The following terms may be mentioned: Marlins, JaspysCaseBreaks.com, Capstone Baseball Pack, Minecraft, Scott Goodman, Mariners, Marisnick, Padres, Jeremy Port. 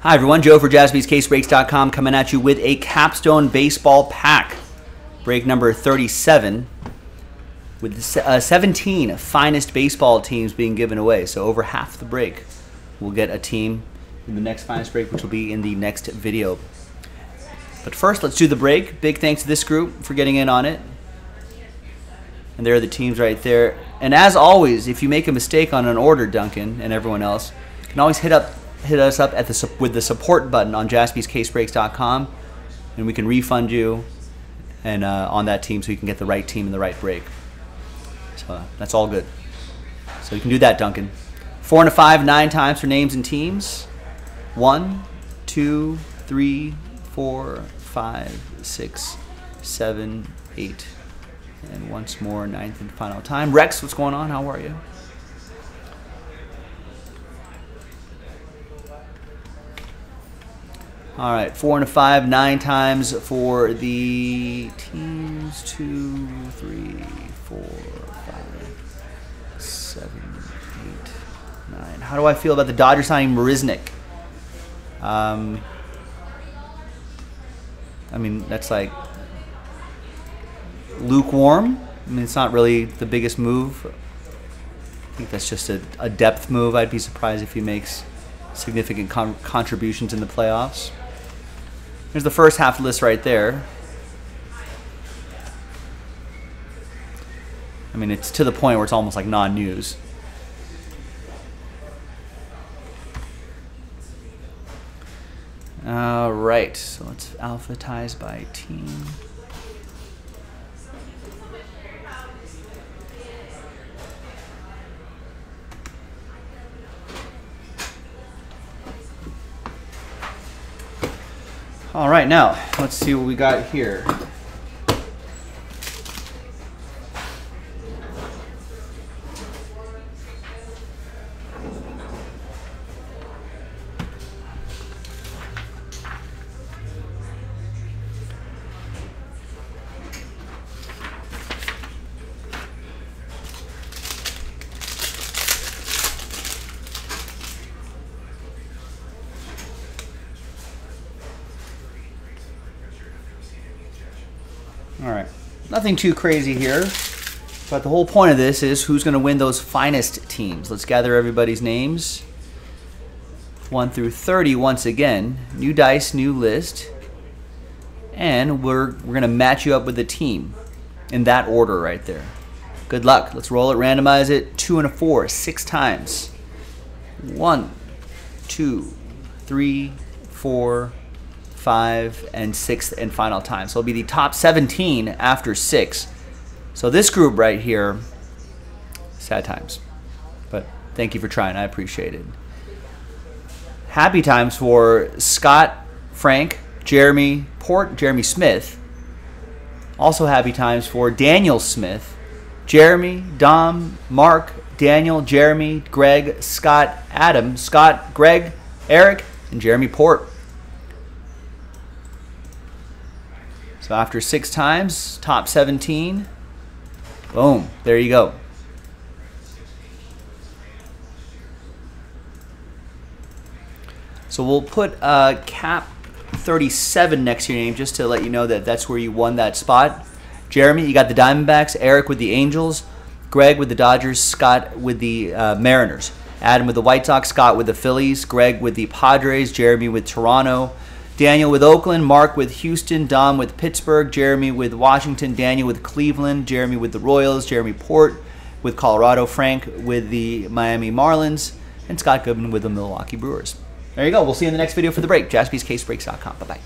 Hi everyone, Joe for JaspysCaseBreaks.com coming at you with a Capstone Baseball Pack. Break number 37 with 17 finest baseball teams being given away. So over half the break we'll get a team in the next finest break, which will be in the next video. But first, let's do the break. Big thanks to this group for getting in on it. And there are the teams right there. And as always, if you make a mistake on an order, Duncan and everyone else, you can always hit us up with the support button on JaspysCaseBreaks.com, and we can refund you and on that team so you can get the right team in the right break. So that's all good. So you can do that, Duncan. 4 and a 5, 9 times for names and teams. 1, 2, 3, 4, 5, 6, 7, 8. And once more, 9th and final time. Rex, what's going on? How are you? All right, 4 and a 5, 9 times for the teams. 2, 3, 4, 5, 7, 8, 9. How do I feel about the Dodgers signing Marisnick? I mean, that's like lukewarm. I mean, it's not really the biggest move. I think that's just a depth move. I'd be surprised if he makes significant contributions in the playoffs. There's the first half list right there. I mean, it's to the point where it's almost like non-news. All right, so let's alphabetize by team. All right, now let's see what we got here. All right, nothing too crazy here, but the whole point of this is who's going to win those finest teams. Let's gather everybody's names. 1 through 30 once again. New dice, new list. And we're going to match you up with the team in that order right there. Good luck. Let's roll it, randomize it. 2 and a 4, 6 times. 1, 2, 3, 4, 5, and 6th and final time. So it'll be the top 17 after 6. So this group right here, sad times. But thank you for trying. I appreciate it. Happy times for Scott, Frank, Jeremy Port, Jeremy Smith. Also happy times for Daniel Smith, Jeremy, Dom, Mark, Daniel, Jeremy, Greg, Scott, Adam, Scott, Greg, Eric, and Jeremy Port. So after 6 times, top 17, boom, there you go. So we'll put cap 37 next to your name just to let you know that that's where you won that spot. Jeremy, you got the Diamondbacks, Eric with the Angels, Greg with the Dodgers, Scott with the Mariners, Adam with the White Sox, Scott with the Phillies, Greg with the Padres, Jeremy with Toronto, Daniel with Oakland, Mark with Houston, Dom with Pittsburgh, Jeremy with Washington, Daniel with Cleveland, Jeremy with the Royals, Jeremy Port with Colorado, Frank with the Miami Marlins, and Scott Goodman with the Milwaukee Brewers. There you go. We'll see you in the next video for the break. JaspysCaseBreaks.com. Bye-bye.